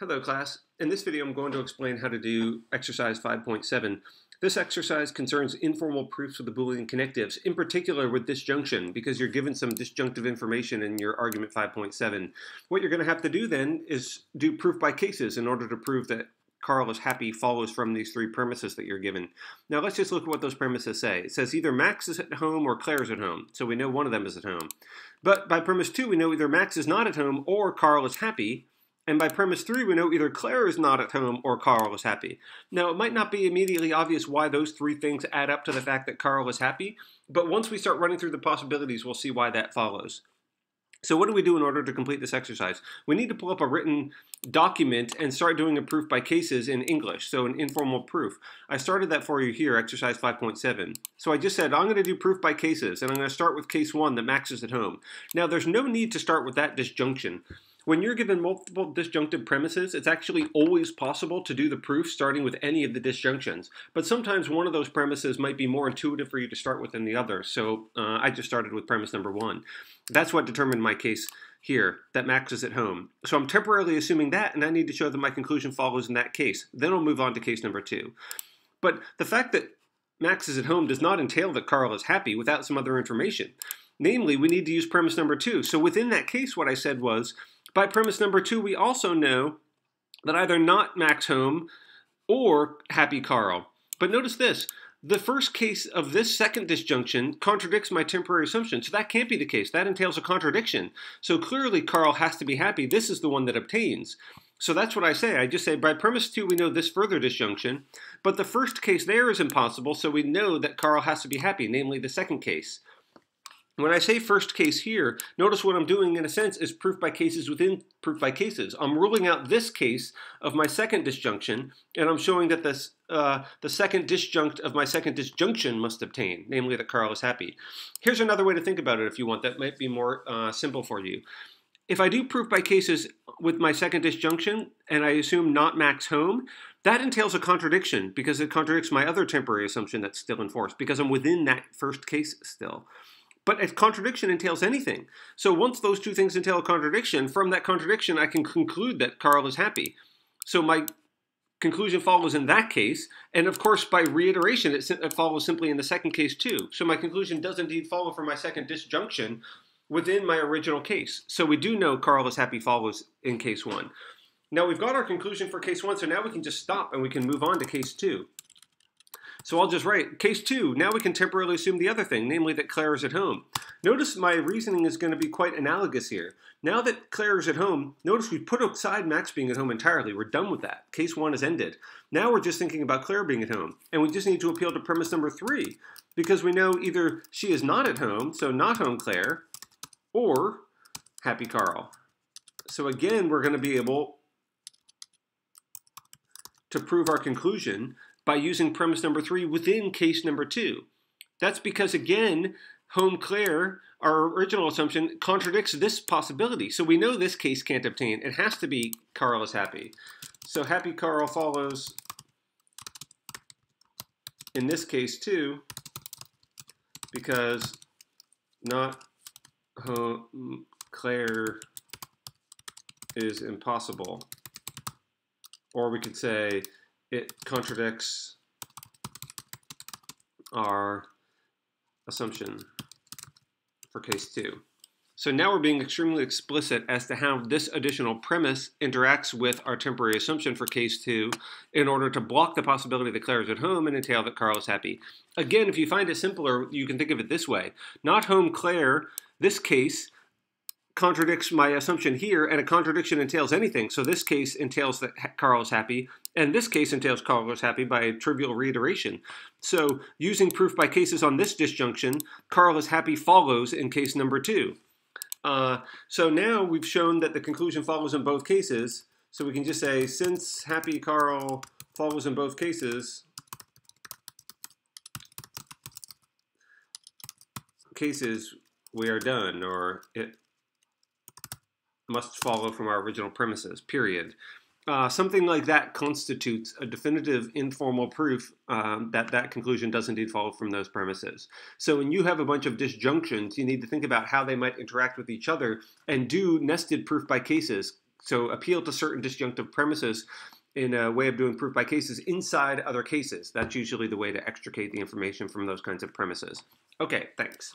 Hello class. In this video I'm going to explain how to do exercise 5.7. This exercise concerns informal proofs of the Boolean connectives, in particular with disjunction, because you're given some disjunctive information in your argument 5.7. What you're going to have to do then is do proof by cases in order to prove that Carl is happy follows from these three premises that you're given. Now let's just look at what those premises say. It says either Max is at home or Claire is at home, so we know one of them is at home. But by premise 2 we know either Max is not at home or Carl is happy. And by premise 3, we know either Claire is not at home or Carl is happy. Now, it might not be immediately obvious why those three things add up to the fact that Carl is happy, but once we start running through the possibilities, we'll see why that follows. So what do we do in order to complete this exercise? We need to pull up a written document and start doing a proof by cases in English, so an informal proof. I started that for you here, exercise 5.7. So I just said, I'm going to do proof by cases, and I'm going to start with case 1, that Max is at home. Now, there's no need to start with that disjunction. When you're given multiple disjunctive premises, it's actually always possible to do the proof starting with any of the disjunctions. But sometimes one of those premises might be more intuitive for you to start with than the other. So I just started with premise number 1. That's what determined my case here, that Max is at home. So I'm temporarily assuming that, and I need to show that my conclusion follows in that case. Then I'll move on to case number 2. But the fact that Max is at home does not entail that Carl is happy without some other information. Namely, we need to use premise number 2. So within that case, what I said was, by premise number 2, we also know that either not Max home or happy Carl. But notice this, the first case of this second disjunction contradicts my temporary assumption, so that can't be the case. That entails a contradiction. So clearly Carl has to be happy. This is the one that obtains. So that's what I say. I just say by premise 2 we know this further disjunction, but the first case there is impossible, so we know that Carl has to be happy, namely the second case. When I say first case here, notice what I'm doing in a sense is proof by cases within proof by cases. I'm ruling out this case of my second disjunction, and I'm showing that this, the second disjunct of my second disjunction must obtain, namely that Carl is happy. Here's another way to think about it if you want. That might be more simple for you. If I do proof by cases with my second disjunction, and I assume not Max home, that entails a contradiction because it contradicts my other temporary assumption that's still in force because I'm within that first case still. But a contradiction entails anything. So once those two things entail a contradiction, from that contradiction I can conclude that Carl is happy. So my conclusion follows in that case, and of course by reiteration it follows simply in the second case too. So my conclusion does indeed follow from my second disjunction within my original case. So we do know Carl is happy follows in case 1. Now we've got our conclusion for case 1, so now we can just stop and we can move on to case 2. So I'll just write, case 2, now we can temporarily assume the other thing, namely that Claire is at home. Notice my reasoning is going to be quite analogous here. Now that Claire is at home, notice we put aside Max being at home entirely. We're done with that. Case 1 is ended. Now we're just thinking about Claire being at home. And we just need to appeal to premise number 3, because we know either she is not at home, so not home Claire, or happy Carl. So again, we're going to be able to prove our conclusion by using premise number 3 within case number 2. That's because, again, home Claire, our original assumption, contradicts this possibility. So we know this case can't obtain. It has to be Carl is happy. So happy Carl follows in this case too, because not home Claire is impossible. Or we could say, it contradicts our assumption for case 2. So now we're being extremely explicit as to how this additional premise interacts with our temporary assumption for case 2 in order to block the possibility that Claire is at home and entail that Carl is happy. Again, if you find it simpler, you can think of it this way. Not home Claire, this case contradicts my assumption here, and a contradiction entails anything. So this case entails that Carl is happy, and this case entails Carl is happy by a trivial reiteration. So using proof by cases on this disjunction, Carl is happy follows in case number 2. So now we've shown that the conclusion follows in both cases, so we can just say, since happy Carl follows in both cases, we are done, or it must follow from our original premises, period. Something like that constitutes a definitive informal proof that that conclusion does indeed follow from those premises. So when you have a bunch of disjunctions, you need to think about how they might interact with each other and do nested proof by cases So appeal to certain disjunctive premises in a way of doing proof by cases inside other cases. That's usually the way to extricate the information from those kinds of premises. Okay, thanks.